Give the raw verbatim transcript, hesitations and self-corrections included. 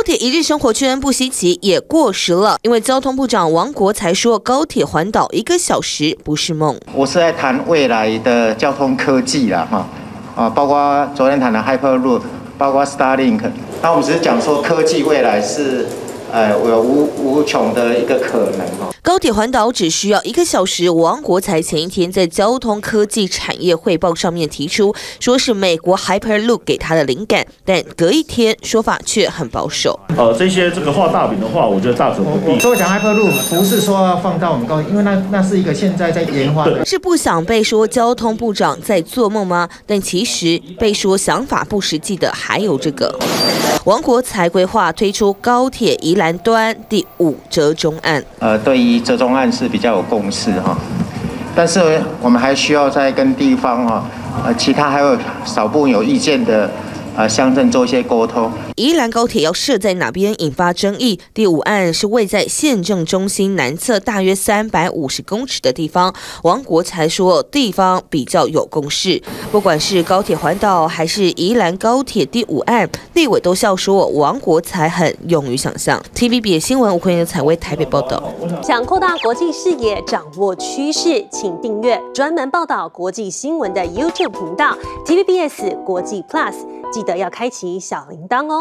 高铁一日生活圈不稀奇，也过时了。因为交通部长王国才说，高铁环岛一个小时不是梦。我是在谈未来的交通科技啦，哈啊，包括昨天谈的 Hyperloop， 包括 Starlink。那我们只是讲说科技未来是。 哎，我有无无穷的一个可能哦。高铁环岛只需要一个小时。王国才前一天在交通科技产业汇报上面提出，说是美国 Hyperloop 给他的灵感，但隔一天说法却很保守。呃，这些这个画大饼的话，我觉得大可不必。所以讲 Hyperloop 不是说要放到我们高铁，因为那那是一个现在在研发的。是不想被说交通部长在做梦吗？但其实被说想法不实际的还有这个。王国才规划推出高铁宜兰 南端第五折中案，呃，对于折中案是比较有共识哈，但是我们还需要再跟地方哈，呃，其他还有少部分有意见的。 呃，乡镇做一些沟通。宜兰高铁要设在哪边引发争议？第五案是位在县政中心南侧大约三百五十公尺的地方。王国才说，地方比较有共识。不管是高铁环岛还是宜兰高铁第五案，立委都笑说王国才很勇于想象。T V B S 新闻吴坤的采薇台北报道。想扩大国际视野，掌握趋势，请订阅专门报道国际新闻的 YouTube 频道 T V B S 国际 plus。 记得要开启小铃铛哦。